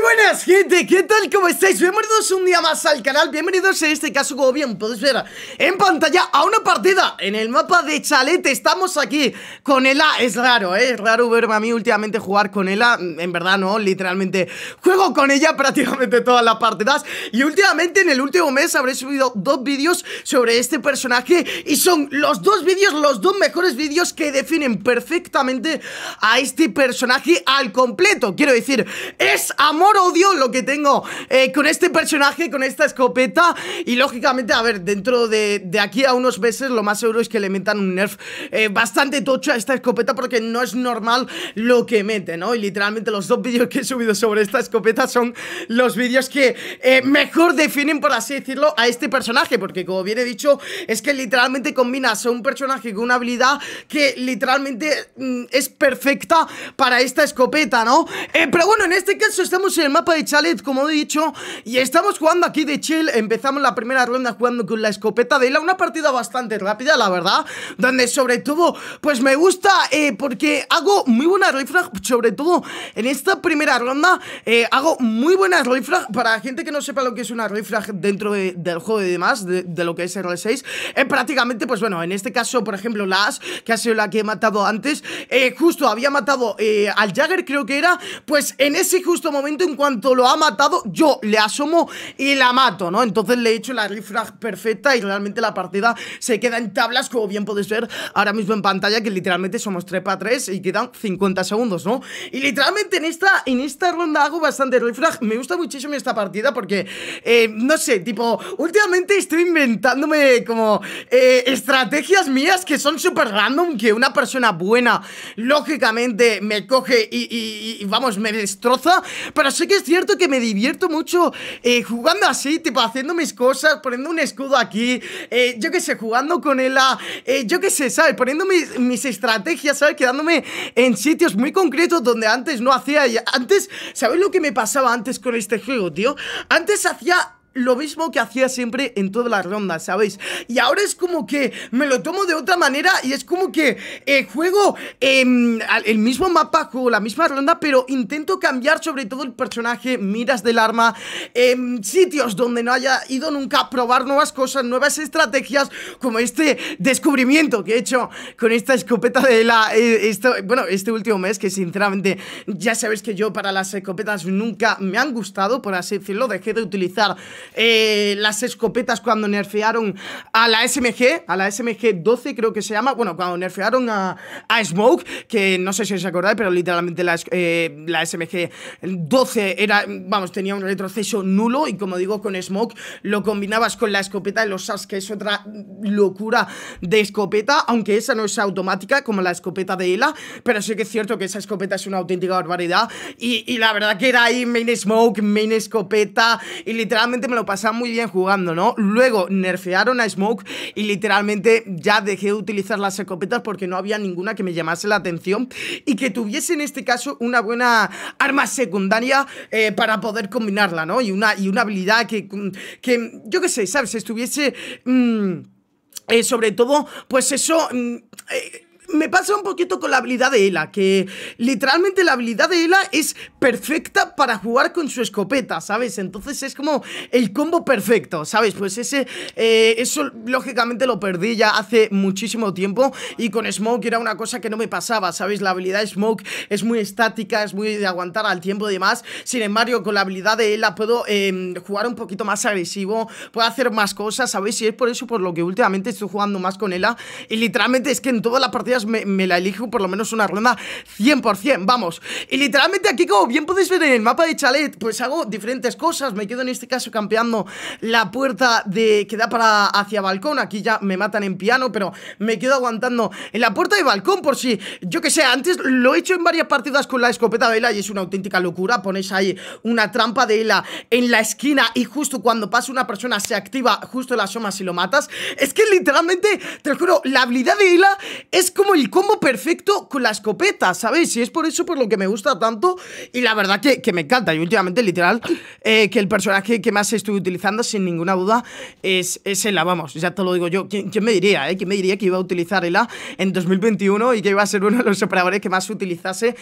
Muy buenas, gente, ¿qué tal? ¿Cómo estáis? Bienvenidos un día más al canal. Bienvenidos en este caso, como bien podéis ver en pantalla, a una partida en el mapa de Chalet. Estamos aquí con Ela. Es raro, ¿eh? Es raro verme a mí últimamente jugar con Ela. En verdad no, literalmente juego con ella prácticamente todas las partidas. Y últimamente, en el último mes, habré subido dos vídeos sobre este personaje. Y son los dos vídeos, los dos mejores vídeos que definen perfectamente a este personaje al completo. Quiero decir, es amor-odio lo que tengo con este personaje, con esta escopeta. Y lógicamente, a ver, dentro de aquí a unos meses, lo más seguro es que le metan un nerf bastante tocho a esta escopeta, porque no es normal lo que mete, ¿no? Y literalmente los dos vídeos que he subido sobre esta escopeta son los vídeos que mejor definen, por así decirlo, a este personaje, porque como bien he dicho, es que literalmente combinas a un personaje con una habilidad que literalmente es perfecta para esta escopeta, ¿no? Pero bueno, en este caso estamos en el mapa de Chalet, como he dicho, y estamos jugando aquí de chill. Empezamos la primera ronda jugando con la escopeta de Ela. Una partida bastante rápida, la verdad, donde sobre todo, pues me gusta porque hago muy buenas rifras. Sobre todo en esta primera ronda hago muy buenas rifras. Para gente que no sepa lo que es una rifra dentro del juego y demás, de lo que es R6, prácticamente, pues bueno, en este caso, por ejemplo, la Ash, que ha sido la que he matado antes, justo había matado al Jagger, creo que era. Pues en ese justo momento, en cuanto lo ha matado, yo le asomo y la mato, ¿no? Entonces le he hecho la refrag perfecta y realmente la partida se queda en tablas, como bien podéis ver ahora mismo en pantalla, que literalmente somos 3-3 y quedan 50 segundos, ¿no? Y literalmente en esta ronda hago bastante refrag. Me gusta muchísimo esta partida porque, no sé, tipo, últimamente estoy inventándome como estrategias mías que son súper random, que una persona buena, lógicamente, me coge y vamos, me destroza. Pero sí que es cierto que me divierto mucho jugando así, tipo haciendo mis cosas, poniendo un escudo aquí, yo que sé, jugando con Ela, yo que sé, ¿sabes? Poniendo mis estrategias, ¿sabes? Quedándome en sitios muy concretos donde antes no hacía. Antes, ¿sabéis lo que me pasaba antes con este juego, tío? Antes hacía lo mismo que hacía siempre en todas las rondas, ¿sabéis? Y ahora es como que me lo tomo de otra manera y es como que juego el mismo mapa, juego la misma ronda, pero intento cambiar sobre todo el personaje, miras del arma, sitios donde no haya ido nunca, probar nuevas cosas, nuevas estrategias, como este descubrimiento que he hecho con esta escopeta de Ela, bueno, este último mes, que sinceramente ya sabéis que yo para las escopetas nunca me han gustado, por así decirlo. Dejé de utilizar las escopetas cuando nerfearon a la SMG, a la SMG 12 creo que se llama. Bueno, cuando nerfearon a Smoke, que no sé si os acordáis, pero literalmente la SMG 12 era, vamos, tenía un retroceso nulo. Y como digo, con Smoke lo combinabas con la escopeta de los SAS, que es otra locura de escopeta, aunque esa no es automática como la escopeta de Ela, pero sí que es cierto que esa escopeta es una auténtica barbaridad. Y la verdad que era ahí main Smoke, main escopeta, y literalmente me lo pasaba muy bien jugando, ¿no? Luego nerfearon a Smoke y literalmente ya dejé de utilizar las escopetas porque no había ninguna que me llamase la atención y que tuviese en este caso una buena arma secundaria para poder combinarla, ¿no? Y una habilidad que yo qué sé, ¿sabes? Estuviese sobre todo, pues eso. Me pasa un poquito con la habilidad de Ela, que literalmente la habilidad de Ela es perfecta para jugar con su escopeta, ¿sabes? Entonces es como el combo perfecto, ¿sabes? Pues eso lógicamente lo perdí ya hace muchísimo tiempo, y con Smoke era una cosa que no me pasaba, ¿sabes? La habilidad de Smoke es muy estática, es muy de aguantar al tiempo y demás. Sin embargo, con la habilidad de Ela puedo jugar un poquito más agresivo, puedo hacer más cosas, ¿sabéis? Y es por eso por lo que últimamente estoy jugando más con Ela, y literalmente es que en toda la partida me la elijo por lo menos una ronda 100%, vamos. Y literalmente aquí, como bien podéis ver en el mapa de Chalet, pues hago diferentes cosas. Me quedo en este caso campeando la puerta que da para hacia balcón. Aquí ya me matan en piano, pero me quedo aguantando en la puerta de balcón por si, yo que sé, antes lo he hecho en varias partidas con la escopeta de Ela y es una auténtica locura. Ponéis ahí una trampa de Ela en la esquina y justo cuando pasa una persona se activa, justo la asomas y lo matas. Es que literalmente, te lo juro, la habilidad de Ela es como como el combo perfecto con la escopeta, ¿sabéis? Y es por eso por lo que me gusta tanto. Y la verdad que me encanta. Y últimamente, literal, que el personaje que más estoy utilizando, sin ninguna duda, es Ela, vamos, ya te lo digo yo. ¿Quién me diría, ¿Quién me diría que iba a utilizar Ela en 2021 y que iba a ser uno de los operadores que más utilizase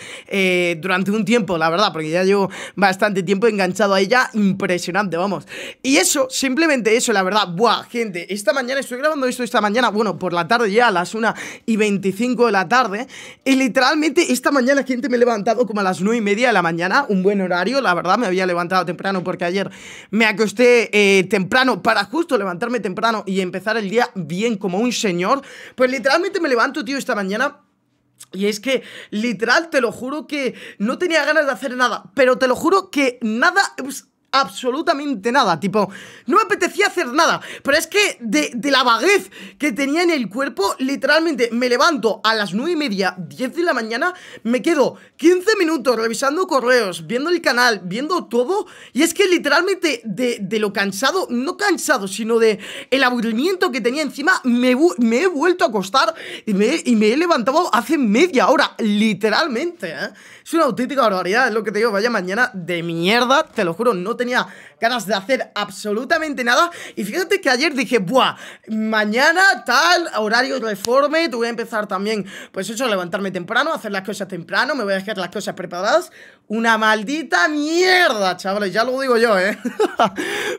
durante un tiempo, la verdad? Porque ya llevo bastante tiempo enganchado a ella. Impresionante, vamos. Y eso, simplemente eso, la verdad. Buah, gente, esta mañana, estoy grabando esto esta mañana, bueno, por la tarde ya, a las 1:25 de la tarde. Y literalmente esta mañana, gente, me he levantado como a las 9:30 de la mañana. Un buen horario, la verdad, me había levantado temprano porque ayer me acosté temprano para justo levantarme temprano y empezar el día bien como un señor. Pues literalmente me levanto, tío, esta mañana. Y es que, literal, te lo juro que no tenía ganas de hacer nada. Pero te lo juro que nada... absolutamente nada, tipo, no me apetecía hacer nada, pero es que de la vaguez que tenía en el cuerpo, literalmente me levanto a las 9:30, 10 de la mañana, me quedo 15 minutos revisando correos, viendo el canal, viendo todo, y es que literalmente de lo cansado, no cansado, sino de el aburrimiento que tenía encima, me he vuelto a acostar y me he levantado hace media hora, literalmente, ¿eh? Es una auténtica barbaridad, es lo que te digo, vaya mañana de mierda, te lo juro, no tenía ganas de hacer absolutamente nada. Y fíjate que ayer dije, buah, mañana tal, horario reforme, voy a empezar también, pues eso, levantarme temprano, hacer las cosas temprano, me voy a dejar las cosas preparadas. Una maldita mierda, chavales, ya lo digo yo, ¿eh?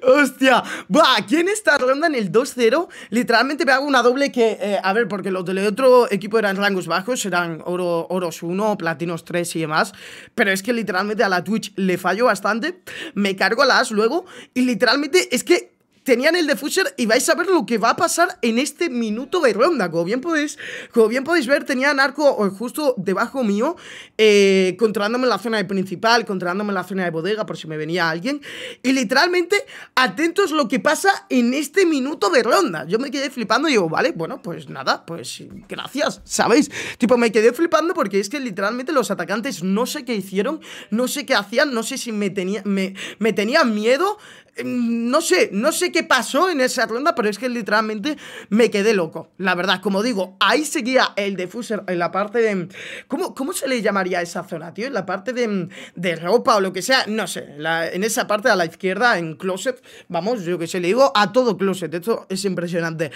Hostia, buah, aquí en esta ronda, en el 2-0, literalmente me hago una doble que, a ver, porque los del otro equipo eran rangos bajos, eran oros 1, platinos 3 y demás, pero es que literalmente a la Twitch le falló bastante, me cargo a la Ash luego y literalmente es que tenían el defuser y vais a ver lo que va a pasar en este minuto de ronda. Como bien podéis ver, tenían arco justo debajo mío, controlándome la zona de principal, controlándome la zona de bodega por si me venía alguien. Y literalmente, atentos lo que pasa en este minuto de ronda. Yo me quedé flipando y digo, vale, bueno, pues nada, pues gracias, ¿sabéis? Tipo, me quedé flipando porque es que literalmente los atacantes no sé qué hicieron, no sé qué hacían, no sé si me tenían miedo, no sé qué pasó en esa ronda, pero es que literalmente me quedé loco, la verdad. Como digo, ahí seguía el defuser en la parte de... ¿Cómo se le llamaría esa zona, tío? En la parte de ropa o lo que sea, no sé, en esa parte a la izquierda, en closet, vamos, yo que sé, le digo a todo closet, esto es impresionante.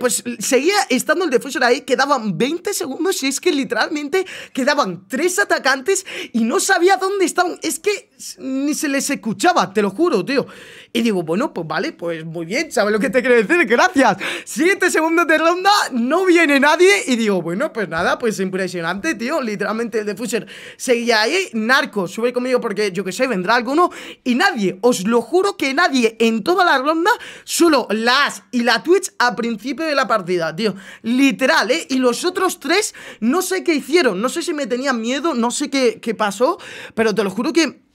Pues seguía estando el defuser ahí, quedaban 20 segundos y es que literalmente quedaban 3 atacantes y no sabía dónde estaban, es que ni se les escuchaba, te lo juro, tío. Y digo, bueno, pues vale, pues muy bien, ¿sabes lo que te quiero decir? Gracias. 7 segundos de ronda, no viene nadie. Y digo, bueno, pues nada, pues impresionante, tío. Literalmente el defuser seguía ahí. Narco, sube conmigo porque yo que sé, vendrá alguno. Y nadie, os lo juro que nadie en toda la ronda, solo la Ash y la Twitch a principio de la partida, tío. Literal, ¿eh? Y los otros 3, no sé qué hicieron. No sé si me tenían miedo, no sé qué pasó. Pero te lo juro que...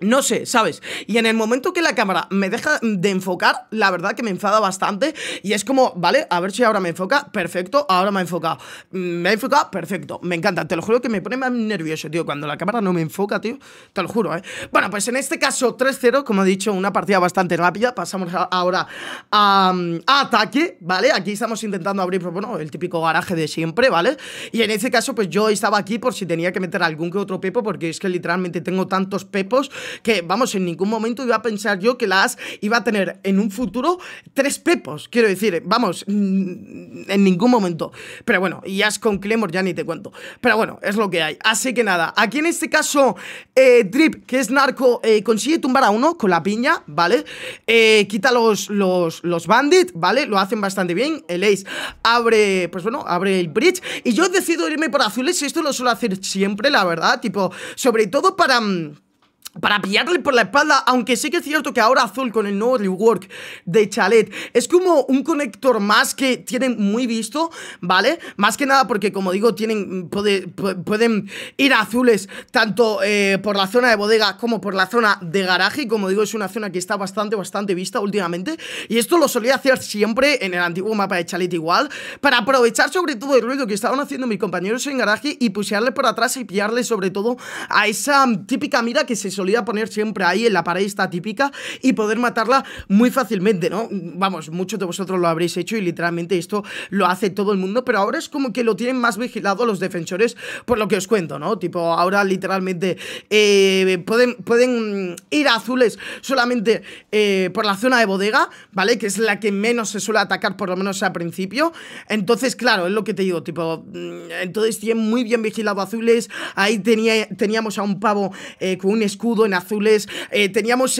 no sé, ¿sabes? Y en el momento que la cámara me deja de enfocar, la verdad que me enfada bastante. Y es como, vale, a ver si ahora me enfoca, perfecto, ahora me ha enfocado. Me ha enfocado, perfecto, me encanta, te lo juro que me pone más nervioso, tío, cuando la cámara no me enfoca, tío. Te lo juro, ¿eh? Bueno, pues en este caso 3-0, como he dicho, una partida bastante rápida. Pasamos ahora a ataque, ¿vale? Aquí estamos intentando abrir, bueno, el típico garaje de siempre, ¿vale? Y en este caso, pues yo estaba aquí por si tenía que meter algún que otro pepo, porque es que literalmente tengo tantos pepos que, vamos, en ningún momento iba a pensar yo que la Ash iba a tener en un futuro 3 pepos, quiero decir, vamos, en ningún momento. Pero bueno, y Ash con Claymore ya ni te cuento, pero bueno, es lo que hay. Así que nada, aquí en este caso Drip, que es narco, consigue tumbar a uno con la piña, ¿vale? Quita los bandits, ¿vale? Lo hacen bastante bien. El Ace abre, pues bueno, abre el bridge. Y yo decido irme por azules. Esto lo suelo hacer siempre, la verdad, tipo, sobre todo para pillarle por la espalda, aunque sí que es cierto que ahora azul con el nuevo rework de Chalet es como un conector más que tienen muy visto, ¿vale? Más que nada porque, como digo, pueden ir a azules tanto por la zona de bodega como por la zona de garaje, y como digo, es una zona que está bastante vista últimamente, y esto lo solía hacer siempre en el antiguo mapa de Chalet igual, para aprovechar sobre todo el ruido que estaban haciendo mis compañeros en garaje y pushearle por atrás y pillarle sobre todo a esa típica mira que se solía solía poner siempre ahí en la pared esta típica y poder matarla muy fácilmente, ¿no? Vamos, muchos de vosotros lo habréis hecho y literalmente esto lo hace todo el mundo, pero ahora es como que lo tienen más vigilado los defensores, por lo que os cuento, ¿no? Tipo, ahora literalmente pueden ir a azules solamente por la zona de bodega, ¿vale? Que es la que menos se suele atacar, por lo menos al principio. Entonces, claro, es lo que te digo, tipo, entonces tienen muy bien vigilado azules. Ahí teníamos a un pavo con un escudo en azules, teníamos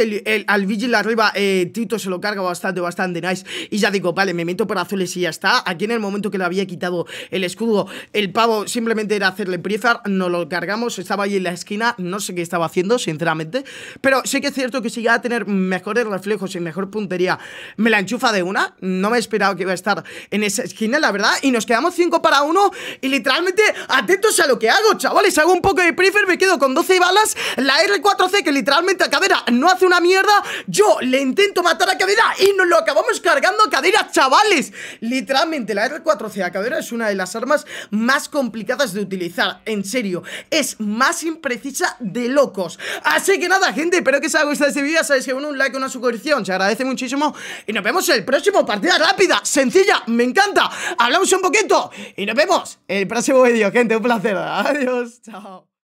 al Vigil arriba, Tito se lo carga bastante nice. Y ya digo, vale, me meto por azules y ya está. Aquí en el momento que le había quitado el escudo, el pavo simplemente era hacerle prefire, no lo cargamos, estaba ahí en la esquina, no sé qué estaba haciendo, sinceramente, pero sí que es cierto que si llega a tener mejores reflejos y mejor puntería, me la enchufa de una. No me he esperado que iba a estar en esa esquina, la verdad, y nos quedamos 5-1 y literalmente, atentos a lo que hago, chavales, hago un poco de prefire, me quedo con 12 balas, la R4C que literalmente a Cadera no hace una mierda, yo le intento matar a Cadera y nos lo acabamos cargando a Cadera, chavales. Literalmente la R4C a Cadera es una de las armas más complicadas de utilizar, en serio, es más imprecisa de locos. Así que nada, gente, espero que os haya gustado este vídeo, sabéis que un like, una suscripción, se agradece muchísimo y nos vemos en el próximo. Partida rápida, sencilla, me encanta, hablamos un poquito y nos vemos en el próximo vídeo, gente, un placer, adiós, chao.